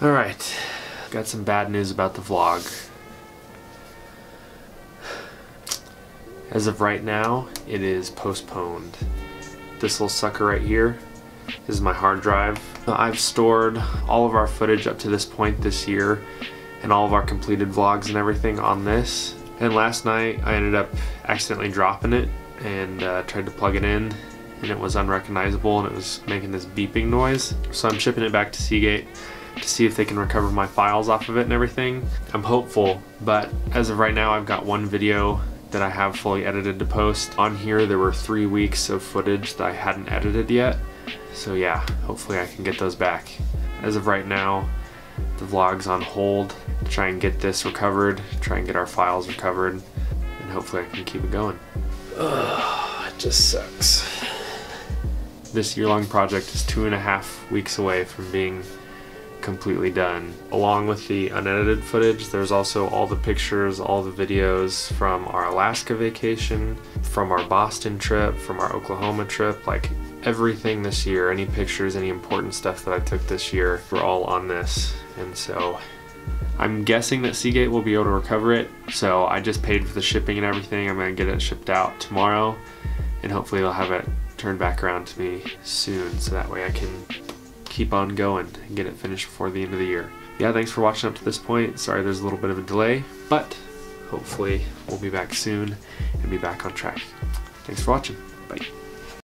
Alright, got some bad news about the vlog. As of right now, it is postponed. This little sucker right here is my hard drive. I've stored all of our footage up to this point this year and all of our completed vlogs and everything on this. And last night I ended up accidentally dropping it and tried to plug it in, and it was unrecognizable and it was making this beeping noise. So I'm shipping it back to Seagate to see if they can recover my files off of it and everything. I'm hopeful, but as of right now I've got one video that I have fully edited to post. On here there were 3 weeks of footage that I hadn't edited yet. So yeah, hopefully I can get those back. As of right now, the vlog's on hold to try and get this recovered, try and get our files recovered, and hopefully I can keep it going. Ugh, it just sucks. This year-long project is 2.5 weeks away from being completely done. Along with the unedited footage, there's also all the pictures, all the videos from our Alaska vacation, from our Boston trip, from our Oklahoma trip, like everything this year, any pictures, any important stuff that I took this year, were all on this. And so I'm guessing that Seagate will be able to recover it. So I just paid for the shipping and everything. I'm gonna get it shipped out tomorrow and hopefully they'll have it turned back around to me soon so that way I can keep on going and get it finished before the end of the year. Yeah, thanks for watching up to this point. Sorry there's a little bit of a delay, but hopefully we'll be back soon and be back on track. Thanks for watching. Bye.